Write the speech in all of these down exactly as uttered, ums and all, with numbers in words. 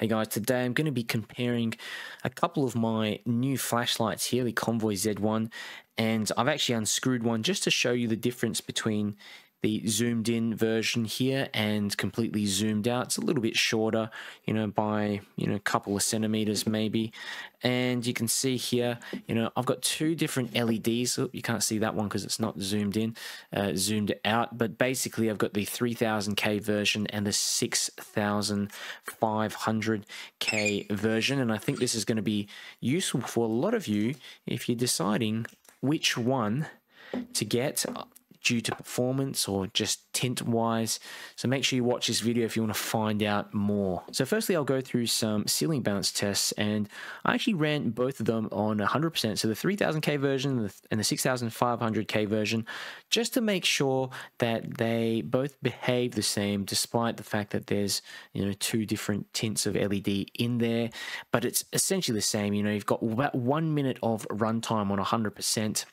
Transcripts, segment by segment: Hey guys, today I'm going to be comparing a couple of my new flashlights here, the Convoy Z one, and I've actually unscrewed one just to show you the difference between the zoomed in version here and completely zoomed out. It's a little bit shorter, you know, by, you know, a couple of centimeters maybe. And you can see here, you know, I've got two different L E Ds. Oh, you can't see that one because it's not zoomed in, uh, zoomed out. But basically I've got the three thousand K version and the six thousand five hundred K version. And I think this is going to be useful for a lot of you if you're deciding which one to get due to performance or just tint wise. So make sure you watch this video if you want to find out more. So firstly, I'll go through some ceiling bounce tests, and I actually ran both of them on one hundred percent. So the three thousand K version and the six thousand five hundred K version, just to make sure that they both behave the same, despite the fact that there's, you know, two different tints of L E D in there, but it's essentially the same. You know, you've got about one minute of runtime on one hundred percent.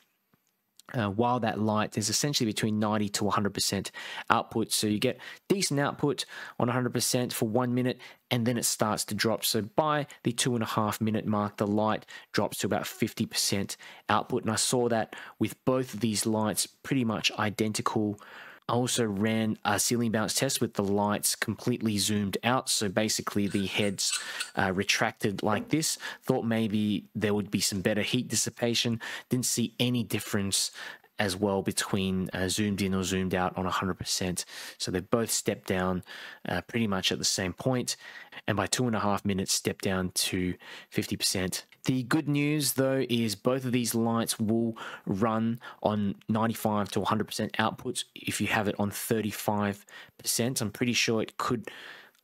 Uh, while that light is essentially between ninety to one hundred percent output. So you get decent output on one hundred percent for one minute, and then it starts to drop. So by the two and a half minute mark, the light drops to about fifty percent output. And I saw that with both of these lights pretty much identical. I also ran a ceiling bounce test with the lights completely zoomed out. So basically the heads uh, retracted like this. Thought maybe there would be some better heat dissipation. Didn't see any difference as well between uh, zoomed in or zoomed out on one hundred percent. So they both stepped down uh, pretty much at the same point, and by two and a half minutes stepped down to fifty percent. The good news though is both of these lights will run on ninety-five to one hundred percent outputs if you have it on thirty-five percent. I'm pretty sure it could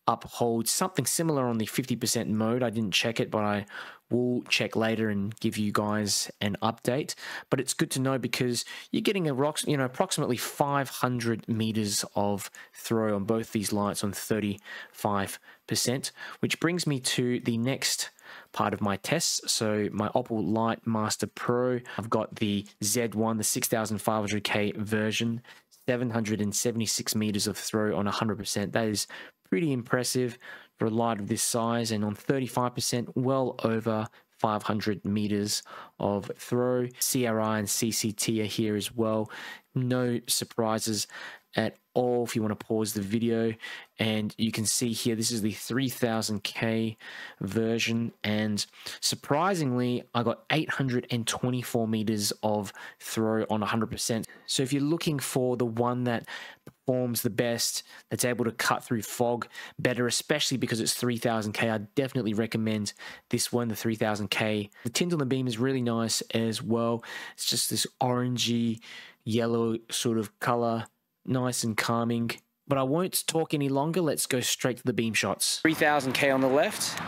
uphold something similar on the fifty percent mode. I didn't check it, but I will check later and give you guys an update. But it's good to know because you're getting a rock, you know, approximately five hundred meters of throw on both these lights on thirty-five percent, which brings me to the next part of my tests. So my Opal Light Master Pro, I've got the Z one, the six thousand five hundred K version, seven hundred seventy-six meters of throw on one hundred percent. That is pretty impressive for a light of this size, and on thirty-five percent, well over five hundred meters of throw. C R I and C C T are here as well. No surprises at all. If you want to pause the video, and you can see here, this is the three thousand K version, and surprisingly I got eight hundred twenty-four meters of throw on one hundred percent. So if you're looking for the one that performs the best, that's able to cut through fog better, especially because it's three thousand K, I definitely recommend this one, the three thousand K. The tint on the beam is really nice as well. It's just this orangey yellow sort of color. Nice and calming, but I won't talk any longer. Let's go straight to the beam shots. three thousand K on the left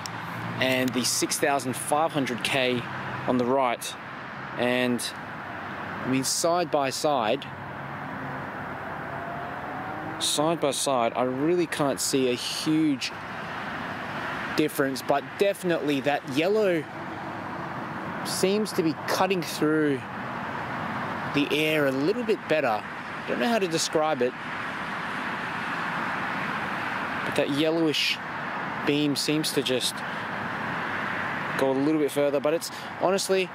and the six thousand five hundred K on the right. And I mean, side by side, side by side, I really can't see a huge difference, but definitely that yellow seems to be cutting through the air a little bit better. Don't know how to describe it, but that yellowish beam seems to just go a little bit further. But it's honestly,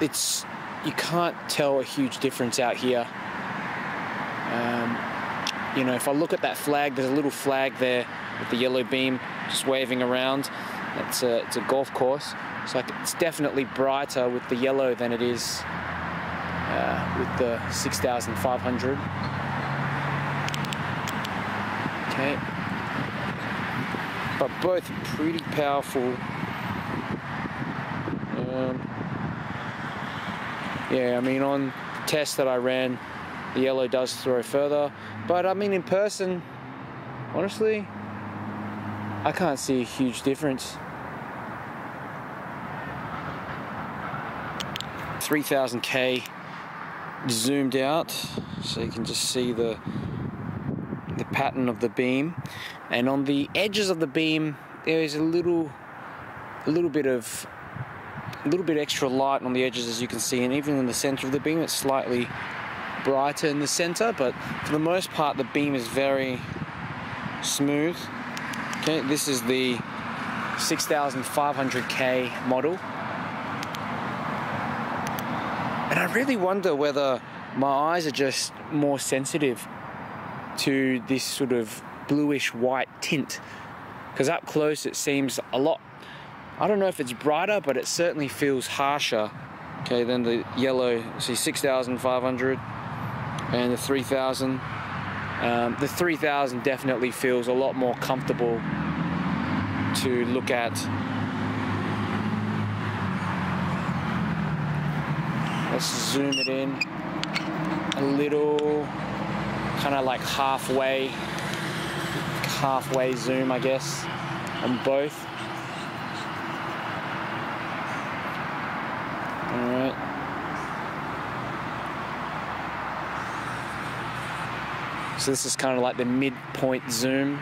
it's you can't tell a huge difference out here. Um, you know, if I look at that flag, there's a little flag there with the yellow beam just waving around. It's a it's a golf course, so it's definitely brighter with the yellow than it is Uh, with the six thousand five hundred. Okay, but both pretty powerful. Um, yeah, I mean, on the test that I ran, the yellow does throw further, but I mean in person, honestly, I can't see a huge difference. three thousand K zoomed out, so you can just see the the pattern of the beam, and on the edges of the beam there is a little a little bit of a little bit extra light on the edges, as you can see, and even in the center of the beam it's slightly brighter in the center, but for the most part the beam is very smooth. Okay, this is the six thousand five hundred K model. And I really wonder whether my eyes are just more sensitive to this sort of bluish white tint, because up close it seems a lot. I don't know if it's brighter, but it certainly feels harsher, okay, than the yellow. See, six thousand five hundred and the three thousand. Um, the three thousand definitely feels a lot more comfortable to look at. Let's zoom it in a little, kind of like halfway, halfway zoom, I guess, on both. All right. So this is kind of like the midpoint zoom.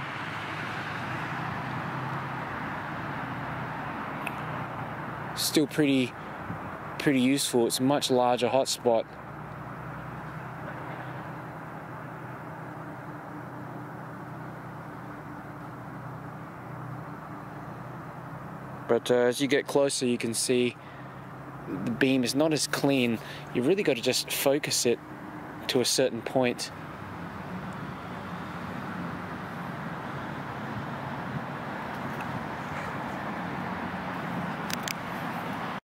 Still pretty, pretty useful. It's a much larger hotspot. But uh, as you get closer, you can see the beam is not as clean. You've really got to just focus it to a certain point.